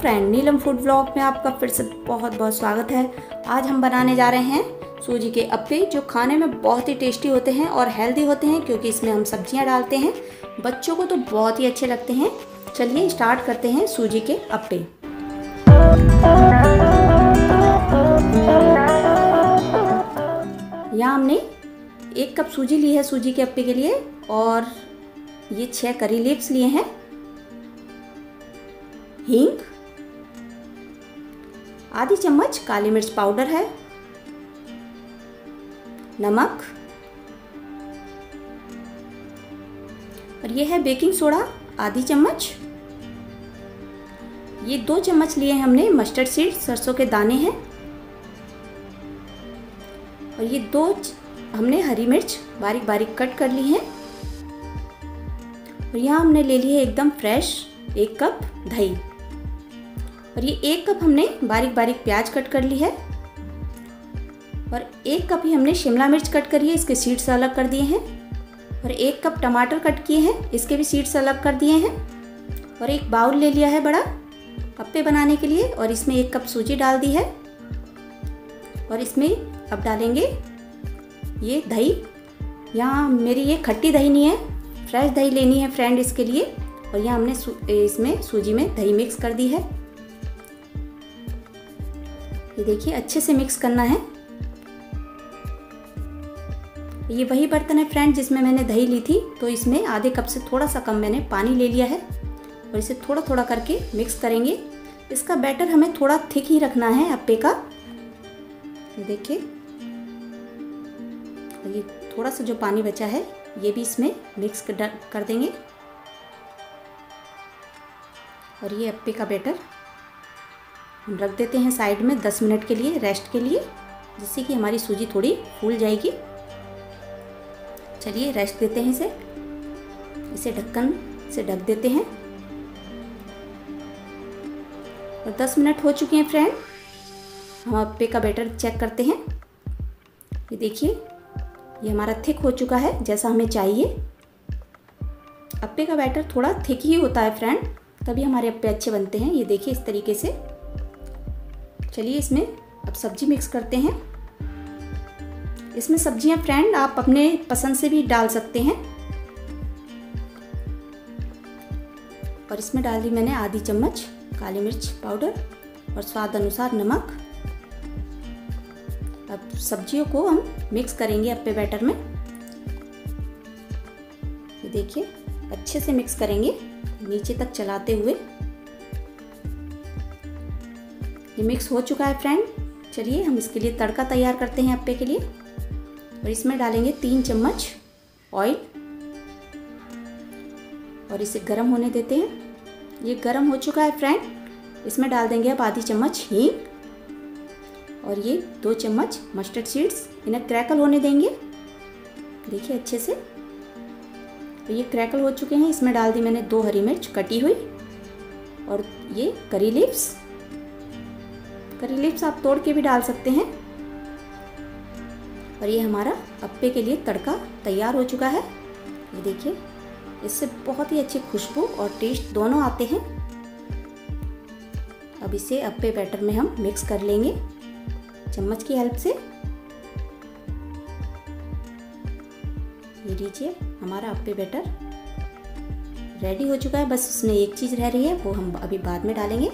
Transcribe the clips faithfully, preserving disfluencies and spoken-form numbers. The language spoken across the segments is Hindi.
फ्रेंड, नीलम फूड व्लॉग में आपका फिर से बहुत बहुत स्वागत है। आज हम बनाने जा रहे हैं सूजी के अप्पे, जो खाने में बहुत ही टेस्टी होते हैं और हेल्दी होते हैं क्योंकि इसमें हम सब्जियां डालते हैं। बच्चों को तो बहुत ही अच्छे लगते हैं। चलिए स्टार्ट करते हैं सूजी के अप्पे। यहाँ हमने एक कप सूजी ली है सूजी के अप्पे के लिए, और ये छः करी लीव्स लिए हैं, हींग, आधी चम्मच काली मिर्च पाउडर है, नमक, और ये है बेकिंग सोडा आधी चम्मच। ये दो चम्मच लिए हमने मस्टर्ड सीड्स, सरसों के दाने हैं, और ये दो हमने हरी मिर्च बारीक बारीक कट कर ली है। और यहाँ हमने ले ली है एकदम फ्रेश एक कप दही, और ये एक कप हमने बारीक बारीक प्याज कट कर ली है, और एक कप ही हमने शिमला मिर्च कट करी है, इसके सीड्स अलग कर दिए हैं, और एक कप टमाटर कट किए हैं, इसके भी सीड्स अलग कर दिए हैं, और एक बाउल ले लिया है बड़ा अप्पे बनाने के लिए, और इसमें एक कप सूजी डाल दी है। और इसमें अब डालेंगे ये दही। यहाँ मेरी ये खट्टी दही नहीं है, फ्रेश दही लेनी है फ्रेंड इसके लिए। और यह हमने सू, इसमें सूजी में दही मिक्स कर दी है। ये देखिए अच्छे से मिक्स करना है। ये वही बर्तन है फ्रेंड जिसमें मैंने दही ली थी, तो इसमें आधे कप से थोड़ा सा कम मैंने पानी ले लिया है, और इसे थोड़ा थोड़ा करके मिक्स करेंगे। इसका बैटर हमें थोड़ा थिक ही रखना है अप्पे का। ये देखिए, ये थोड़ा सा जो पानी बचा है ये भी इसमें मिक्स कर देंगे, और ये अप्पे का बैटर हम रख देते हैं साइड में दस मिनट के लिए, रेस्ट के लिए, जिससे कि हमारी सूजी थोड़ी फूल जाएगी। चलिए रेस्ट देते हैं इसे, इसे ढक्कन से ढक देते हैं। और दस मिनट हो चुके हैं फ्रेंड। हम अप्पे का बैटर चेक करते हैं। ये देखिए, ये हमारा थिक हो चुका है जैसा हमें चाहिए। अप्पे का बैटर थोड़ा थिक ही होता है फ्रेंड, तभी हमारे अप्पे अच्छे बनते हैं। ये देखिए इस तरीके से। चलिए इसमें अब सब्जी मिक्स करते हैं। इसमें सब्जियां फ्रेंड आप अपने पसंद से भी डाल सकते हैं। और इसमें डाल दी मैंने आधी चम्मच काली मिर्च पाउडर और स्वाद अनुसार नमक। अब सब्जियों को हम मिक्स करेंगे अप्पे बैटर में। ये देखिए अच्छे से मिक्स करेंगे नीचे तक चलाते हुए। ये मिक्स हो चुका है फ्रेंड। चलिए हम इसके लिए तड़का तैयार करते हैं अप्पे के लिए। और इसमें डालेंगे तीन चम्मच ऑयल, और इसे गर्म होने देते हैं। ये गर्म हो चुका है फ्रेंड। इसमें डाल देंगे अब आधी चम्मच हींग, और ये दो चम्मच मस्टर्ड सीड्स। इन्हें क्रैकल होने देंगे, देखिए अच्छे से। तो ये क्रैकल हो चुके हैं। इसमें डाल दी मैंने दो हरी मिर्च कटी हुई, और ये करी लीव्स। करी लीव्स आप तोड़ के भी डाल सकते हैं। और ये हमारा अप्पे के लिए तड़का तैयार हो चुका है। ये देखिए, इससे बहुत ही अच्छी खुशबू और टेस्ट दोनों आते हैं। अब इसे अप्पे बैटर में हम मिक्स कर लेंगे चम्मच की हेल्प से। ये लीजिए हमारा अप्पे बैटर रेडी हो चुका है। बस उसमें एक चीज़ रह रही है, वो हम अभी बाद में डालेंगे।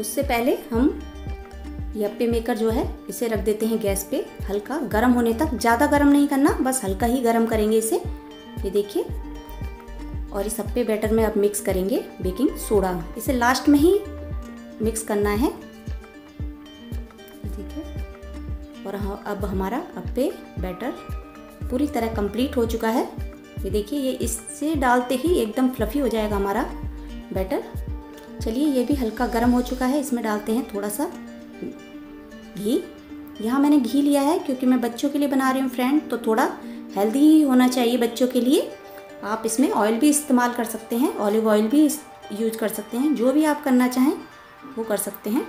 उससे पहले हम ये अप्पे मेकर जो है इसे रख देते हैं गैस पे, हल्का गर्म होने तक। ज़्यादा गर्म नहीं करना, बस हल्का ही गर्म करेंगे इसे। ये देखिए। और इस अप्पे बैटर में अब मिक्स करेंगे बेकिंग सोडा। इसे लास्ट में ही मिक्स करना है। और अब हमारा अप्पे बैटर पूरी तरह कंप्लीट हो चुका है। ये देखिए, ये इससे डालते ही एकदम फ्लफी हो जाएगा हमारा बैटर। चलिए ये भी हल्का गर्म हो चुका है। इसमें डालते हैं थोड़ा सा घी। यहाँ मैंने घी लिया है क्योंकि मैं बच्चों के लिए बना रही हूँ फ्रेंड, तो थोड़ा हेल्दी ही होना चाहिए बच्चों के लिए। आप इसमें ऑयल भी इस्तेमाल कर सकते हैं, ऑलिव ऑयल भी यूज कर सकते हैं, जो भी आप करना चाहें वो कर सकते हैं।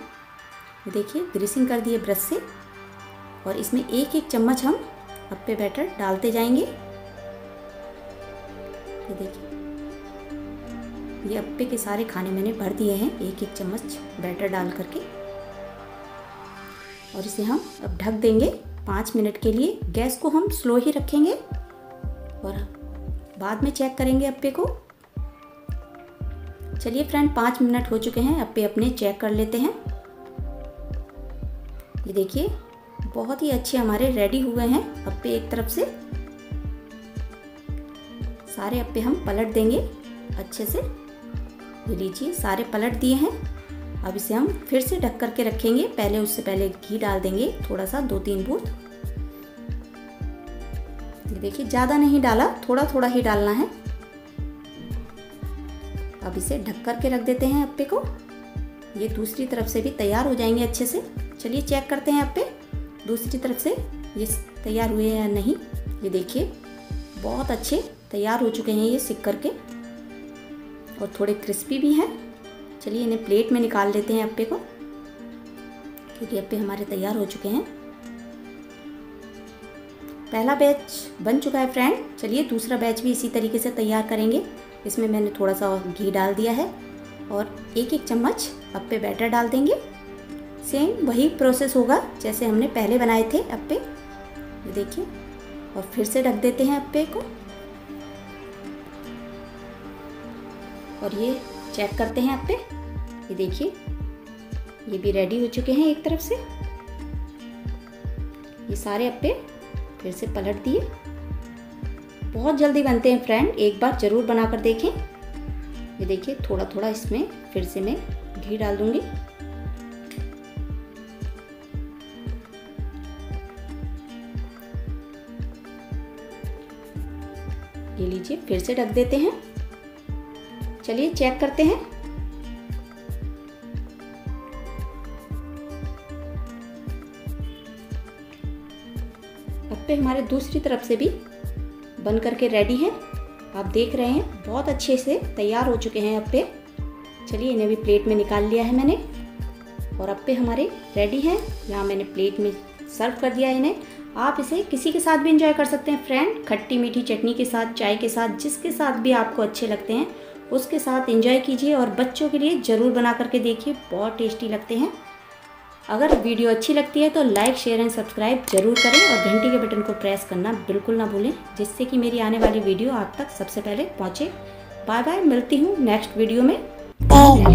देखिए ग्रीसिंग कर दिए ब्रश से, और इसमें एक एक चम्मच हम अप्पे बैटर डालते जाएंगे। ये देखिए ये अप्पे के सारे खाने मैंने भर दिए हैं एक एक चम्मच बैटर डाल करके, और इसे हम अब ढक देंगे पाँच मिनट के लिए। गैस को हम स्लो ही रखेंगे और बाद में चेक करेंगे अप्पे को। चलिए फ्रेंड, पाँच मिनट हो चुके हैं, अप्पे अपने चेक कर लेते हैं। ये देखिए बहुत ही अच्छे हमारे रेडी हुए हैं अप्पे। एक तरफ से सारे अप्पे हम पलट देंगे अच्छे से। ये लीजिए सारे पलट दिए हैं। अब इसे हम फिर से ढक करके रखेंगे। पहले उससे पहले घी डाल देंगे थोड़ा सा, दो तीन बूंद। ये देखिए ज़्यादा नहीं डाला, थोड़ा थोड़ा ही डालना है। अब इसे ढक करके रख देते हैं अप्पे को। ये दूसरी तरफ से भी तैयार हो जाएंगे अच्छे से। चलिए चेक करते हैं अप्पे दूसरी तरफ से ये तैयार हुए या नहीं। ये देखिए बहुत अच्छे तैयार हो चुके हैं ये सिक करके, और थोड़े क्रिस्पी भी हैं। चलिए इन्हें प्लेट में निकाल लेते हैं अप्पे को, क्योंकि अप्पे हमारे तैयार हो चुके हैं। पहला बैच बन चुका है फ्रेंड। चलिए दूसरा बैच भी इसी तरीके से तैयार करेंगे। इसमें मैंने थोड़ा सा घी डाल दिया है और एक एक चम्मच अप्पे बैटर डाल देंगे। सेम वही प्रोसेस होगा जैसे हमने पहले बनाए थे अप्पे। ये देखिए, और फिर से ढक देते हैं अप्पे को, और ये चेक करते हैं अप्पे। ये देखिए ये भी रेडी हो चुके हैं एक तरफ से। ये सारे अप्पे फिर से पलट दिए। बहुत जल्दी बनते हैं फ्रेंड, एक बार ज़रूर बना कर देखें। ये देखिए थोड़ा थोड़ा इसमें फिर से मैं घी डाल दूँगी। ये लीजिए फिर से ढक देते हैं। चलिए चेक करते हैं। अप्पे हमारे दूसरी तरफ से भी बन करके रेडी हैं। आप देख रहे हैं बहुत अच्छे से तैयार हो चुके हैं अप्पे। चलिए इन्हें भी प्लेट में निकाल लिया है मैंने, और अप्पे हमारे रेडी हैं। यहाँ मैंने प्लेट में सर्व कर दिया है इन्हें। आप इसे किसी के साथ भी एंजॉय कर सकते हैं फ्रेंड, खट्टी मीठी चटनी के साथ, चाय के साथ, जिसके साथ भी आपको अच्छे लगते हैं उसके साथ एंजॉय कीजिए। और बच्चों के लिए ज़रूर बना करके देखिए, बहुत टेस्टी लगते हैं। अगर वीडियो अच्छी लगती है तो लाइक, शेयर एंड सब्सक्राइब ज़रूर करें, और घंटी के बटन को प्रेस करना बिल्कुल ना भूलें, जिससे कि मेरी आने वाली वीडियो आप तक सबसे पहले पहुँचे। बाय बाय, मिलती हूँ नेक्स्ट वीडियो में।